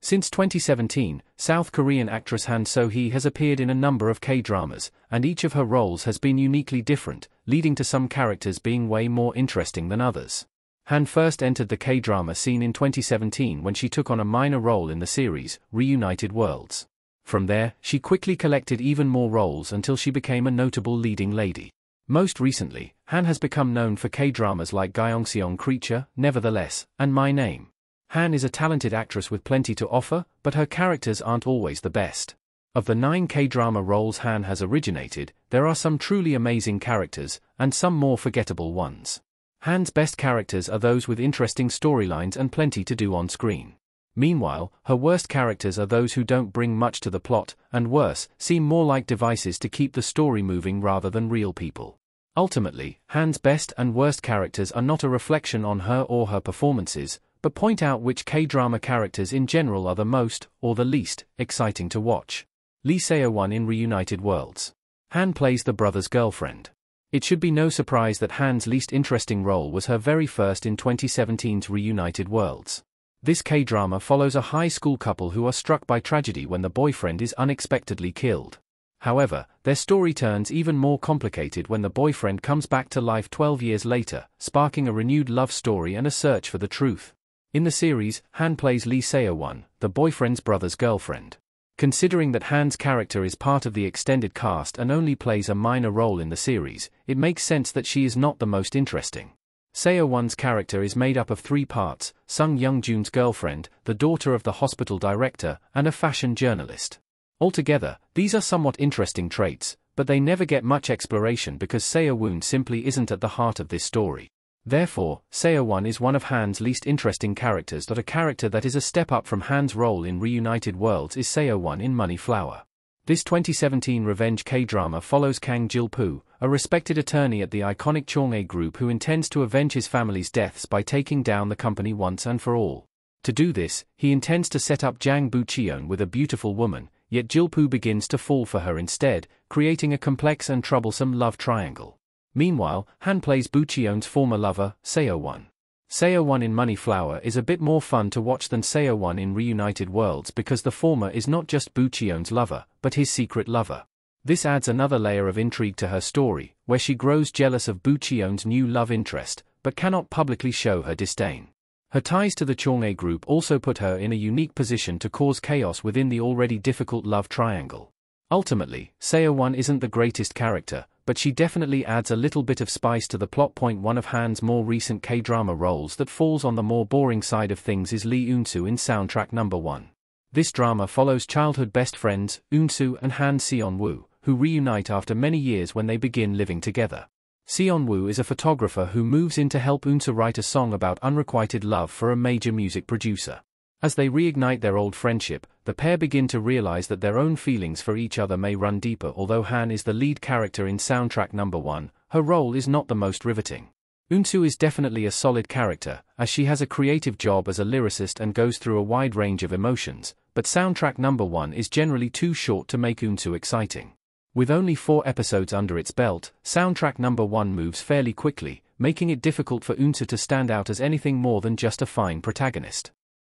Since 2017, South Korean actress Han So-hee has appeared in a number of K-dramas, and each of her roles has been uniquely different, leading to some characters being way more interesting than others. Han first entered the K-drama scene in 2017 when she took on a minor role in the series, Reunited Worlds. From there, she quickly collected even more roles until she became a notable leading lady. Most recently, Han has become known for K-dramas like Gyeongseong Creature, Nevertheless, and My Name. Han is a talented actress with plenty to offer, but her characters aren't always the best. Of the 9 K-drama roles Han has originated, there are some truly amazing characters, and some more forgettable ones. Han's best characters are those with interesting storylines and plenty to do on screen. Meanwhile, her worst characters are those who don't bring much to the plot, and worse, seem more like devices to keep the story moving rather than real people. Ultimately, Han's best and worst characters are not a reflection on her or her performances, but point out which K-drama characters in general are the most, or the least, exciting to watch. Lee Seo-won in Reunited Worlds. Han plays the brother's girlfriend. It should be no surprise that Han's least interesting role was her very first in 2017's Reunited Worlds. This K-drama follows a high school couple who are struck by tragedy when the boyfriend is unexpectedly killed. However, their story turns even more complicated when the boyfriend comes back to life 12 years later, sparking a renewed love story and a search for the truth. In the series, Han plays Lee Seo-won, the boyfriend's brother's girlfriend. Considering that Han's character is part of the extended cast and only plays a minor role in the series, it makes sense that she is not the most interesting. Seo-won's character is made up of 3 parts: Sung Young-jun's girlfriend, the daughter of the hospital director, and a fashion journalist. Altogether, these are somewhat interesting traits, but they never get much exploration because Seo-won simply isn't at the heart of this story. Therefore, Seo-won is one of Han's least interesting characters. A character that is a step up from Han's role in Reunited Worlds is Seo-won in Money Flower. This 2017 revenge K-drama follows Kang Jil Poo, a respected attorney at the iconic Chong-ae Group who intends to avenge his family's deaths by taking down the company once and for all. To do this, he intends to set up Jang Bu Cheon with a beautiful woman, yet Jilpu begins to fall for her instead, creating a complex and troublesome love triangle. Meanwhile, Han plays Bu Cheon's former lover, Seo-won. Seo-won in Money Flower is a bit more fun to watch than Seo-won in Reunited Worlds because the former is not just Bu Cheon's lover, but his secret lover. This adds another layer of intrigue to her story, where she grows jealous of Bu Cheon's new love interest, but cannot publicly show her disdain. Her ties to the Chong-ae Group also put her in a unique position to cause chaos within the already difficult love triangle. Ultimately, Seo-won isn't the greatest character, but she definitely adds a little bit of spice to the plot. One of Han's more recent K-drama roles that falls on the more boring side of things is Lee Unsu in Soundtrack Number One. This drama follows childhood best friends, Unsu and Han Xion Wu, who reunite after many years when they begin living together. Xion Wu is a photographer who moves in to help Unsu write a song about unrequited love for a major music producer. As they reignite their old friendship, the pair begin to realize that their own feelings for each other may run deeper. Although Han is the lead character in Soundtrack Number One, her role is not the most riveting. Unsu is definitely a solid character, as she has a creative job as a lyricist and goes through a wide range of emotions, but Soundtrack Number One is generally too short to make Unsu exciting. With only 4 episodes under its belt, Soundtrack Number One moves fairly quickly, making it difficult for Unsu to stand out as anything more than just a fine protagonist.